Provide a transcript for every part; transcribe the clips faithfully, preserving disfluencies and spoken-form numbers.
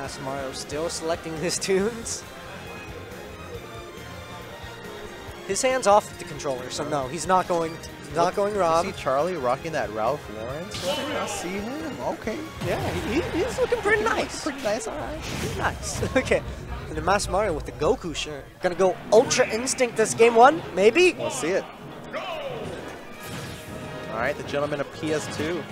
Mastamario still selecting his tunes. His hand's off the controller, so no, he's not going, not Look, going Rob. You see Charlie rocking that Ralph Lawrence? Yeah. I see him, okay. Yeah, he, he's looking pretty nice. Pretty nice, all right. Pretty nice, okay. And the Mastamario with the Goku shirt. Gonna go Ultra Instinct this game one, maybe? We'll see it. All right, the gentleman of P S two.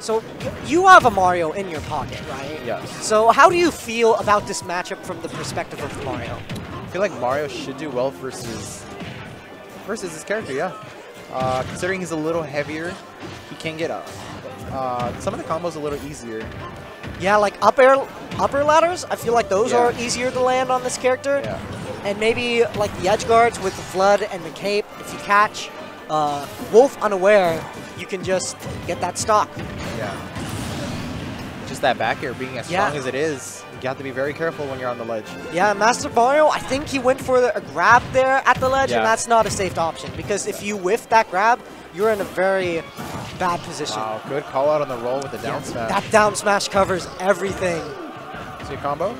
So, you have a Mario in your pocket, right? Yes. So, how do you feel about this matchup from the perspective of Mario? I feel like Mario should do well versus versus his character, yeah. Uh, considering he's a little heavier, he can get up. Uh, some of the combos are a little easier. Yeah, like up air, upper ladders, I feel like those yeah. are easier to land on this character. Yeah. And maybe like the edge guards with the flood and the cape, if you catch uh, Wolf unaware, you can just get that stock. Yeah. Just that back air being as yeah. strong as it is, you have to be very careful when you're on the ledge. Yeah, Mastamario, I think he went for the, a grab there at the ledge, yeah. and that's not a safe option because if you whiff that grab, you're in a very bad position. Wow, good call out on the roll with the down yeah. smash. That down smash covers everything. See a combo?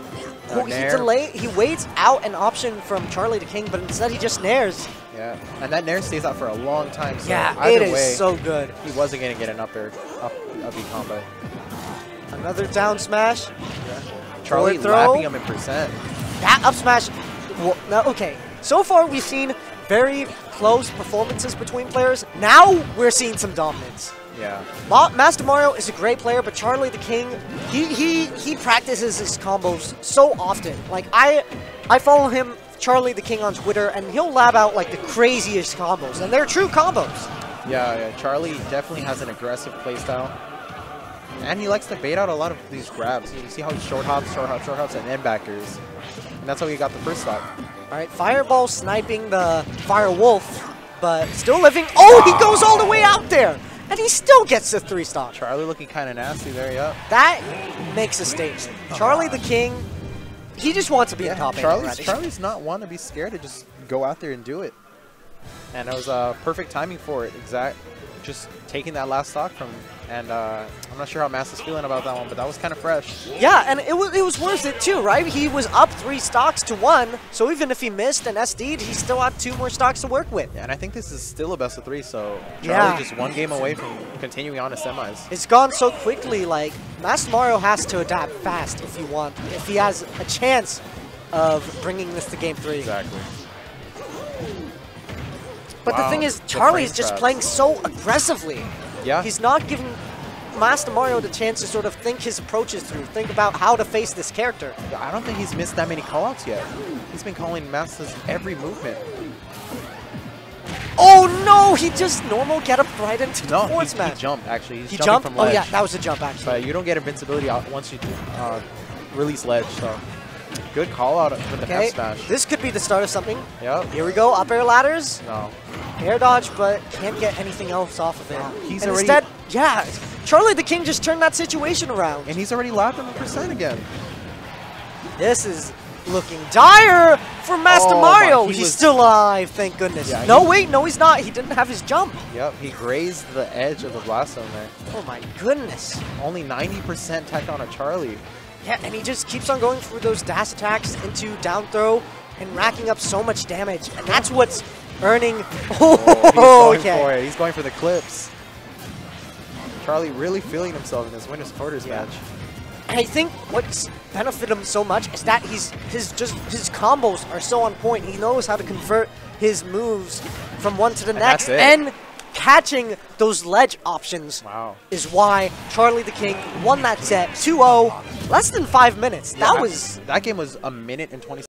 Oh, he delay, he waits out an option from Charliedaking, but instead he just nares. Yeah, and that nair stays out for a long time. So yeah, it is way, so good. He wasn't gonna get an up air, up, up B combo. Another down smash. Yeah. Charlie lapping him in percent. That up smash. Well, no, okay. So far we've seen very close performances between players. Now we're seeing some dominance. Yeah. Ma Mastamario is a great player, but Charliedaking, he he he practices his combos so often. Like I, I follow him. Charliedaking on Twitter, and he'll lab out like the craziest combos, and they're true combos. Yeah, yeah, Charlie definitely has an aggressive playstyle, and he likes to bait out a lot of these grabs. You see how he short hops, short hops, short hops, and then backers, and that's how he got the first stock. All right, Fireball sniping the Fire Wolf, but still living. Oh, wow. He goes all the way out there, and he still gets the three stock. Charlie looking kind of nasty there, yeah. That makes a statement. Oh, Charlie the King. He just wants to be yeah, a top Charlie's, Charlie's not one to be scared to just go out there and do it. And it was uh, perfect timing for it. Exact, just taking that last stock from, and uh, I'm not sure how Mass is feeling about that one, but that was kind of fresh. Yeah, and it was it was worth it too, right? He was up three stocks to one, so even if he missed an S D'd, he still had two more stocks to work with. Yeah, and I think this is still a best of three, so Charlie yeah. just one game away from continuing on to semis. It's gone so quickly. Like Mastamario has to adapt fast if he want, if he has a chance of bringing this to game three. Exactly. But wow, the thing is, Charlie is just traps. playing so aggressively. Yeah. He's not giving Mastamario the chance to sort of think his approaches through, think about how to face this character. I don't think he's missed that many callouts yet. He's been calling Master's every movement. Oh no! He just normal get up right into no, the forward smash. He jumped actually. He's he jumped. From ledge. Oh yeah, that was a jump actually. But you don't get invincibility out once you uh, release ledge. So good call out for the okay. F smash. This could be the start of something. Yep. Here we go. Up air ladders. No. Air dodge, but can't get anything else off of it. He's and already instead, yeah, Charliedaking just turned that situation around. And he's already lapped him a percent again. This is looking dire for Mastamario. Oh, he he's was... still alive, thank goodness. Yeah, no, he... wait, no, he's not. He didn't have his jump. Yep, he grazed the edge of the blast zone there. Oh my goodness. Only ninety percent tech on a Charlie. Yeah, and he just keeps on going through those dash attacks into down throw and racking up so much damage. And that's what's earning. Oh, oh he's going okay. for it. He's going for the clips. Charlie really feeling himself in this winners quarters yeah. match. And I think what's benefited him so much is that he's his just his combos are so on point. He knows how to convert his moves from one to the and next, and catching those ledge options wow. is why Charliedaking won that set two oh, less than five minutes. Yeah, that was that game was a minute and twenty.